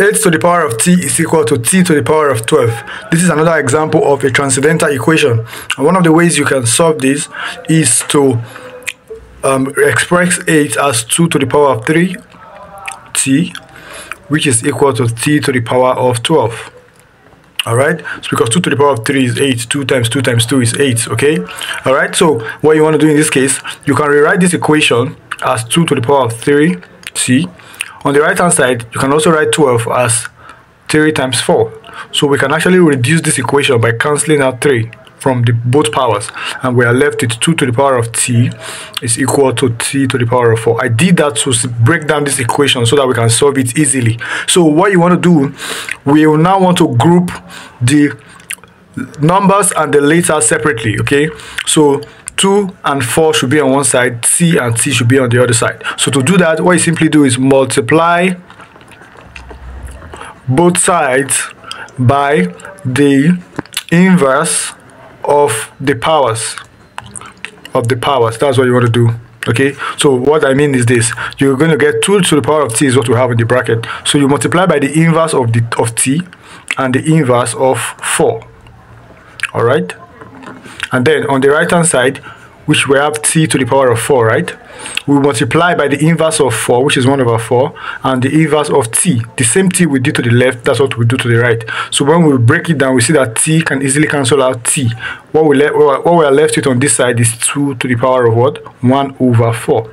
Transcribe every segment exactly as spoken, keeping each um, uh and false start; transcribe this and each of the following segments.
eight to the power of t is equal to t to the power of twelve. This is another example of a transcendental equation. And one of the ways you can solve this is to um, express eight as two to the power of three t, which is equal to t to the power of twelve. Alright, so because two to the power of three is eight, two times two times two is eight, okay? Alright, so what you want to do in this case, you can rewrite this equation as two to the power of three t. On the right hand side, you can also write twelve as three times four. So we can actually reduce this equation by cancelling out three from the both powers, and we are left with two to the power of t is equal to t to the power of four. I did that to break down this equation so that we can solve it easily. So what you want to do, we will now want to group the numbers and the letters separately, okay? So two and four should be on one side, t and t should be on the other side. So to do that, what you simply do is multiply both sides by the inverse of the powers of the powers. That's what you want to do, okay? So what I mean is this: you're going to get two to the power of t is what we have in the bracket, so you multiply by the inverse of the of t and the inverse of four. All right. And then on the right hand side, which we have t to the power of four, right? We multiply by the inverse of four, which is one over four, and the inverse of t. The same t we did to the left, that's what we do to the right. So when we break it down, we see that t can easily cancel out t. What we, what we are left with on this side is two to the power of what? one over four.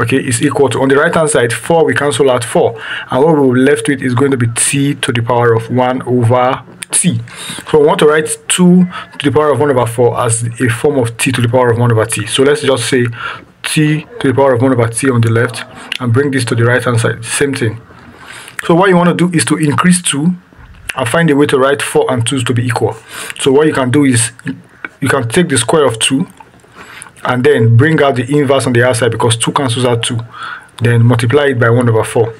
Okay, is equal to, on the right hand side, four we cancel out four. And what we're left with is going to be t to the power of one over t. So we want to write two to the power of one over four as a form of t to the power of one over t. So let's just say t to the power of one over t on the left and bring this to the right hand side. Same thing. So what you want to do is to increase two and find a way to write four and two to be equal. So what you can do is you can take the square of two and then bring out the inverse on the outside, because two cancels out two. Then multiply it by one over four.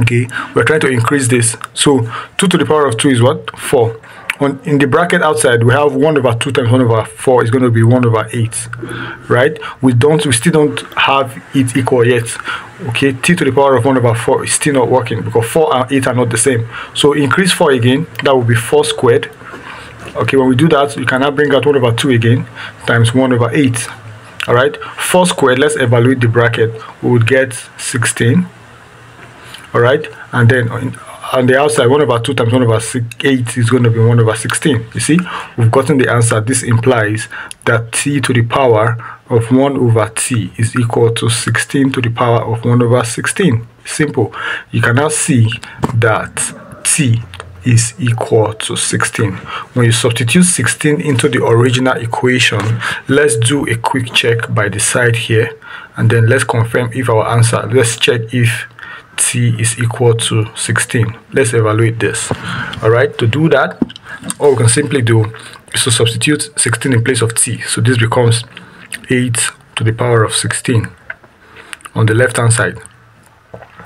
Okay, we're trying to increase this. So two to the power of two is what? four. On, in the bracket outside, we have one over two times one over four is going to be one over eight. Right? We don't, we still don't have it equal yet. Okay, t to the power of one over four is still not working because four and eight are not the same. So increase four again, that will be four squared. Okay, when we do that, you can now bring out one over two again times one over eight. Alright, four squared, let's evaluate the bracket. We would get sixteen. Alright, and then on, on the outside, one over two times one over eight is going to be one over sixteen. You see, we've gotten the answer. This implies that t to the power of one over t is equal to sixteen to the power of one over sixteen. Simple. You can now see that t is equal to sixteen. When you substitute sixteen into the original equation, let's do a quick check by the side here, and then let's confirm if our answer, let's check if t is equal to sixteen. Let's evaluate this. All right, to do that, all we can simply do is to substitute sixteen in place of t. So this becomes eight to the power of sixteen on the left hand side.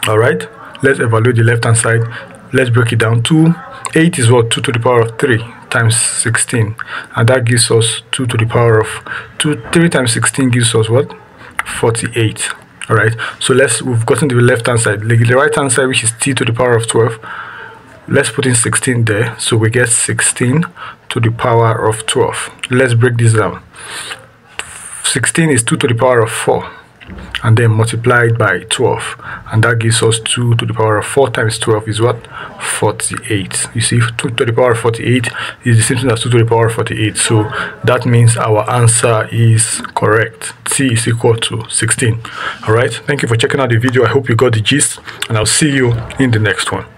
All right, let's evaluate the left hand side. Let's break it down. two, eight is what? two to the power of three times sixteen, and that gives us two to the power of two. three times sixteen gives us what? forty-eight. All right, so let's, we've gotten to the left hand side. Like the right hand side, which is t to the power of twelve, let's put in sixteen there, so we get sixteen to the power of twelve. Let's break this down. sixteen is two to the power of four, and then multiplied by twelve, and that gives us two to the power of four times twelve is what? forty-eight. You see, two to the power of forty-eight is the same thing as two to the power of forty-eight, so that means our answer is correct. T is equal to sixteen. All right, thank you for checking out the video. I hope you got the gist, and I'll see you in the next one.